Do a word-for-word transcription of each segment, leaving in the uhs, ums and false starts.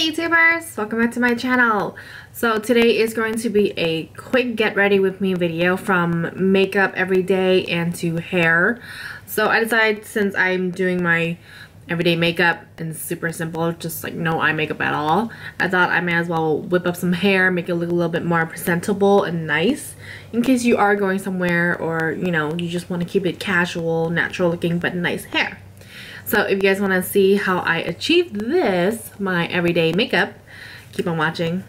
Hey YouTubers, welcome back to my channel. So today is going to be a quick get ready with me video from makeup every day and to hair. So I decided, since I'm doing my everyday makeup and super simple, just like no eye makeup at all, I thought I may as well whip up some hair, make it look a little bit more presentable and nice in case you are going somewhere or you know you just want to keep it casual, natural looking but nice hair. So if you guys want to see how I achieved this, my everyday makeup, keep on watching.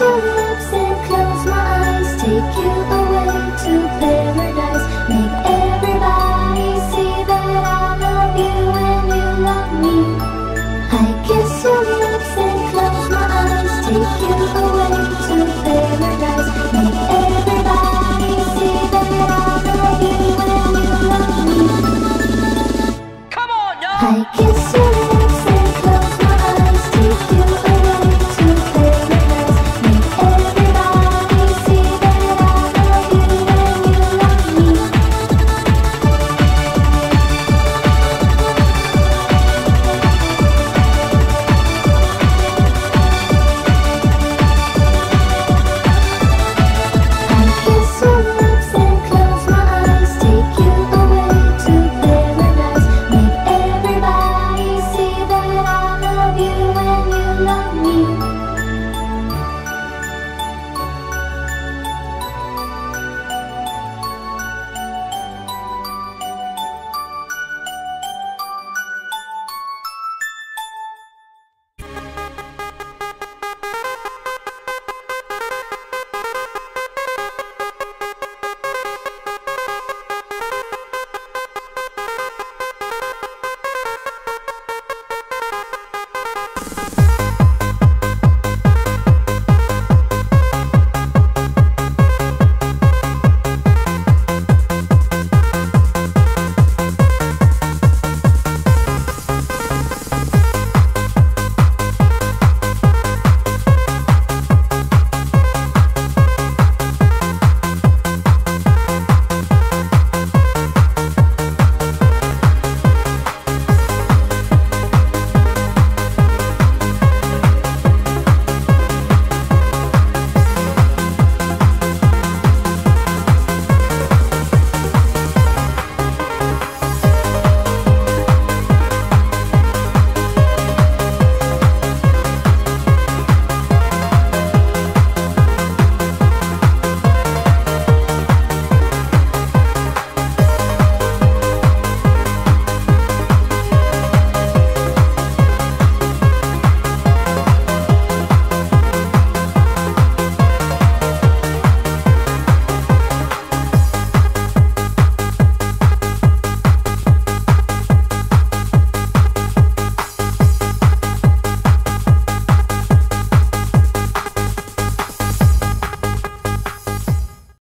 xuống.